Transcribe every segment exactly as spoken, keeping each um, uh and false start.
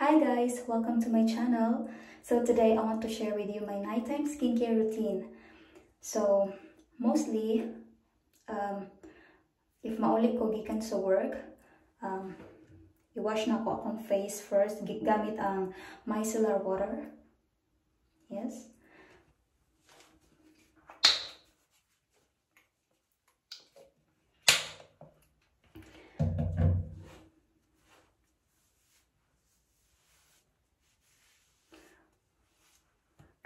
Hi guys, welcome to my channel. So today I want to share with you my nighttime skincare routine. So mostly um, if maulit ko gikan sa work, um, i-wash na ko akong face first gamit ang micellar water. Yes.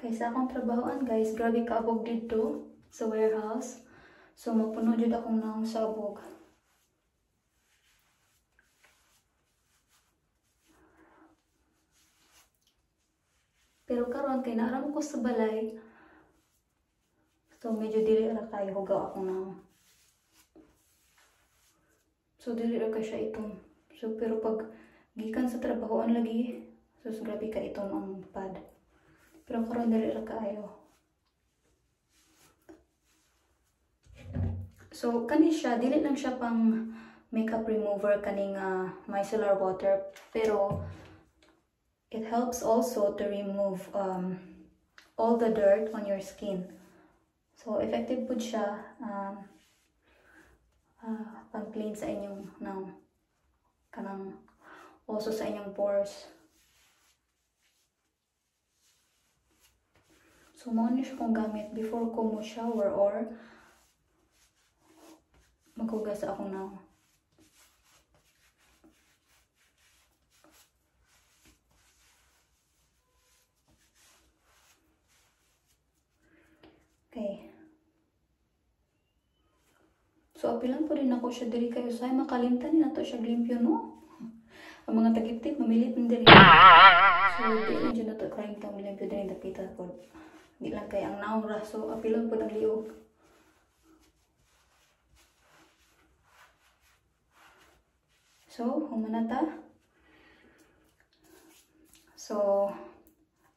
Kay sa akong trabahoan guys, grabe kaabog dito sa warehouse. So mapuno dito akong naong sabog. Pero karon kay naaram ko sa balay. So medyo dili ra kayo hugaw akong naong. So dili ra kay siya itong. So pero pag gikan sa trabahoan lagi, so, so grabe ka itong ang pad. Pero karon dili ra kaayo. So kani siya dili lang siya pang makeup remover kaning uh, micellar water, pero it helps also to remove um all the dirt on your skin. So effective pud siya um uh, pang clean sa inyong naong kanang also sa inyong pores. So, maunish kong gamit before ko mo shower or maghugas ako na. Okay. So, apilan po rin ako siya diri kayo sa makalimtan na to siya glimpyo, no? Ang mga tagiptik, mamilit ng diri. So, dili dyan na to kalimtan, malimpyo diri na pita po. Di lang kay ang naong raso, apilon po ng liog. So, humanata. So,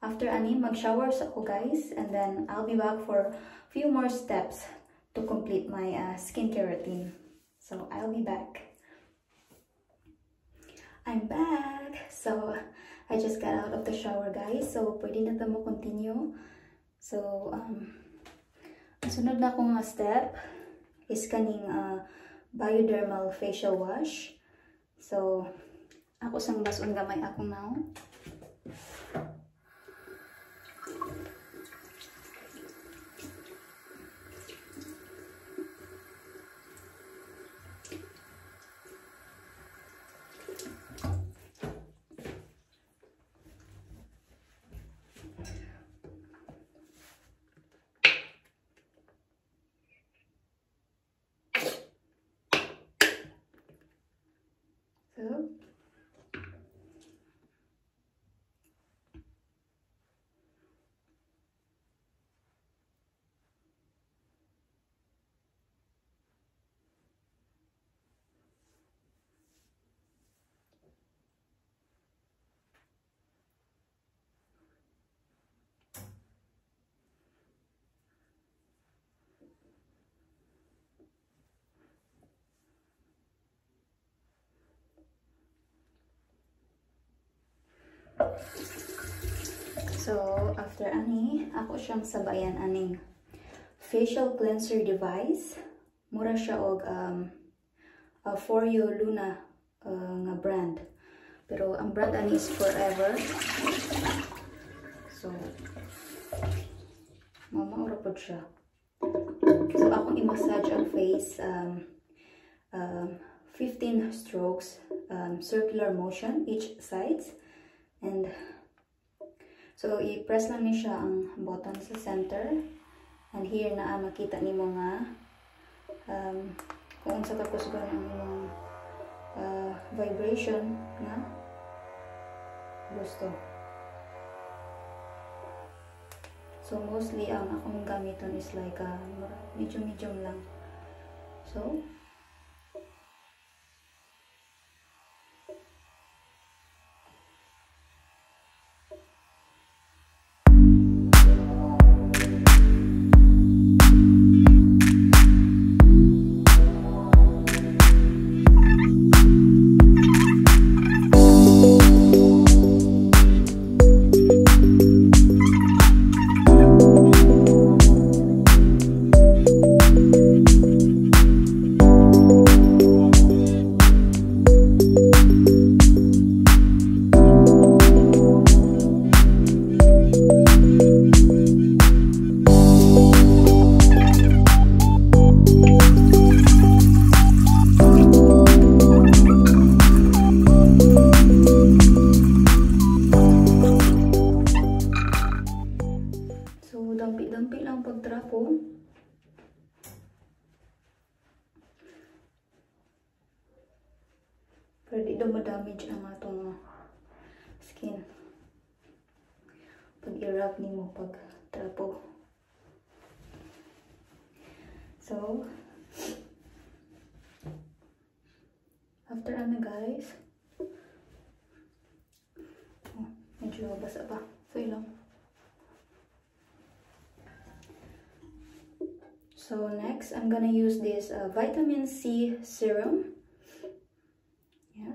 after ani, mag-shower ako guys. And then, I'll be back for a few more steps to complete my uh, skincare routine. So, I'll be back. I'm back! So, I just got out of the shower guys. So, pwede na tamo continue. So, um, sunod na akong step is kaning uh, Biodermal facial wash. So, ako sang bason gamay akong now. So, So, after ani, ako siyang sabayan aning facial cleanser device. Mura siya og um, uh, For You Luna uh, nga brand. Pero ang brand ani is Forever. So, mamaura po siya. So, akong i-massage ang face um, um, fifteen strokes, um, circular motion each sides. And so, i-press lang ni siya ang button sa center. And here na ah, makita ni mo nga um, kung sa kakusgan ang imong uh, vibration na gusto. So, mostly ang akong gamiton is like uh, medium-medium lang. So, para di daw ma-damage ang atong skin pag i-wrap nimo pag trapo. So after ano guys, oh, medyo basa pa, so ilang. So next, I'm gonna use this uh, Vitamin C Serum. Yeah.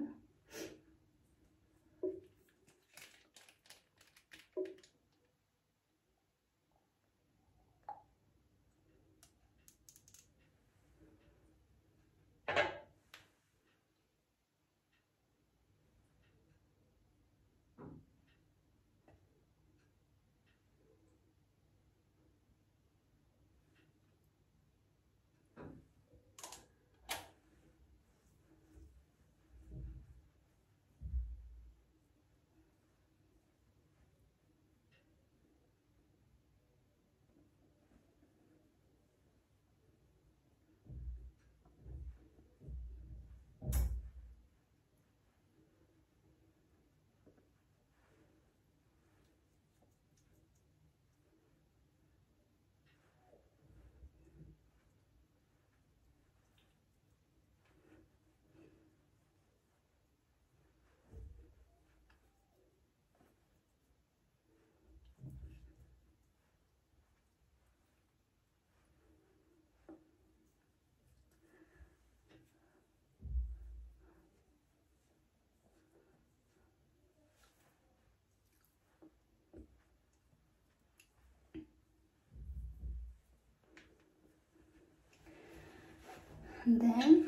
And then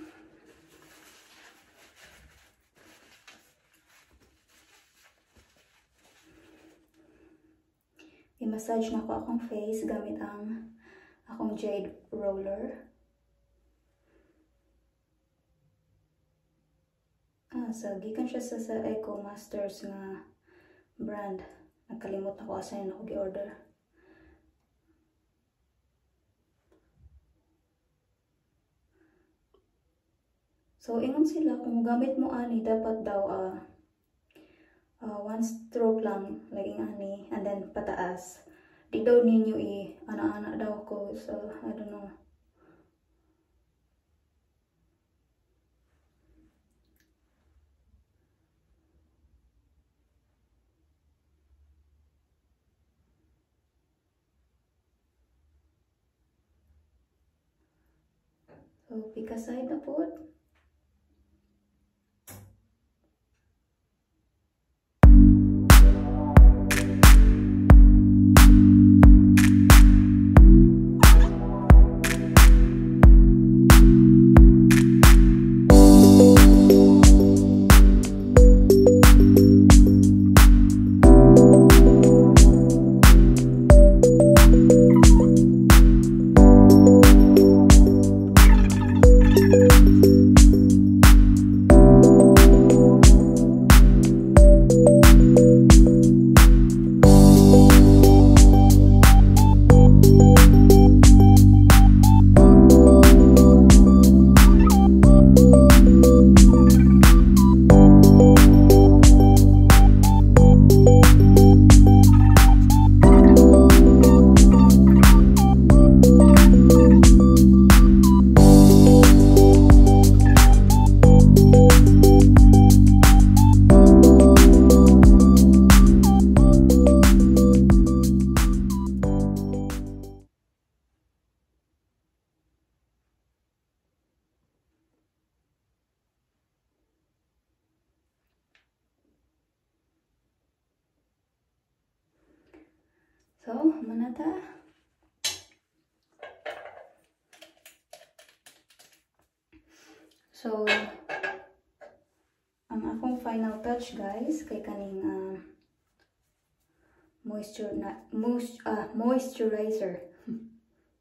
i-massage na ko akong face gamit ang akong Jade roller. Ah, so gikan siya sa, sa Eco Masters nga brand. Nakalimot na ko asa yun ako gi-order. So, ingon sila, kung gamit mo ani, dapat daw uh, uh, one stroke lang, laging ani, and then pataas. Di daw ninyo i, ana-ana daw ko, so, I don't know. So, pick a side na po. So, manata. So, ang akong final touch guys kay kaning uh, moisture na moist, uh, moisturizer.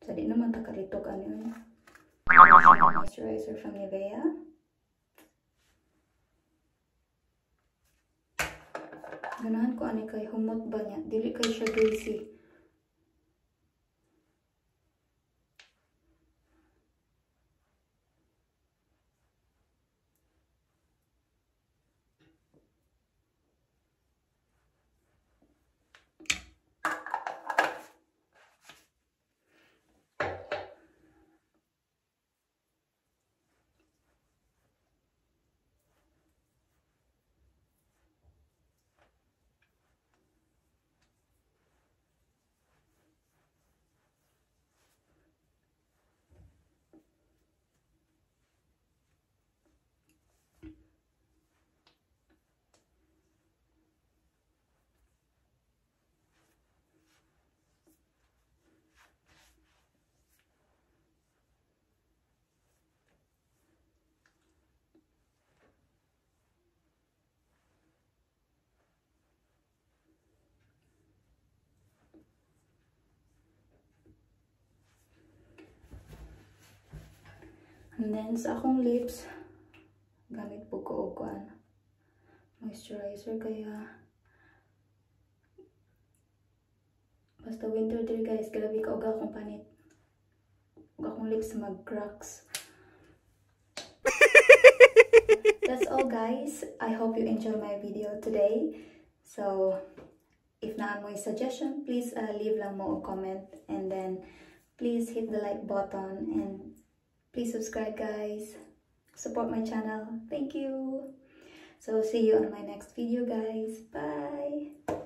So, di naman takaritok ano yun. Moisturizer from Nivea. Ganahan ko ano kay humot ba niya. Dili kay siya greasy. And then sa akong lips, gamit po ko og kuan moisturizer kaya basta winter deal guys, grabe ka og akong panit. Og akong lips mag-cracks. That's all guys. I hope you enjoyed my video today. So if na may suggestion, please uh, leave lang mo a comment, and then please hit the like button and please subscribe guys. Support my channel. Thank you. So see you on my next video guys. Bye.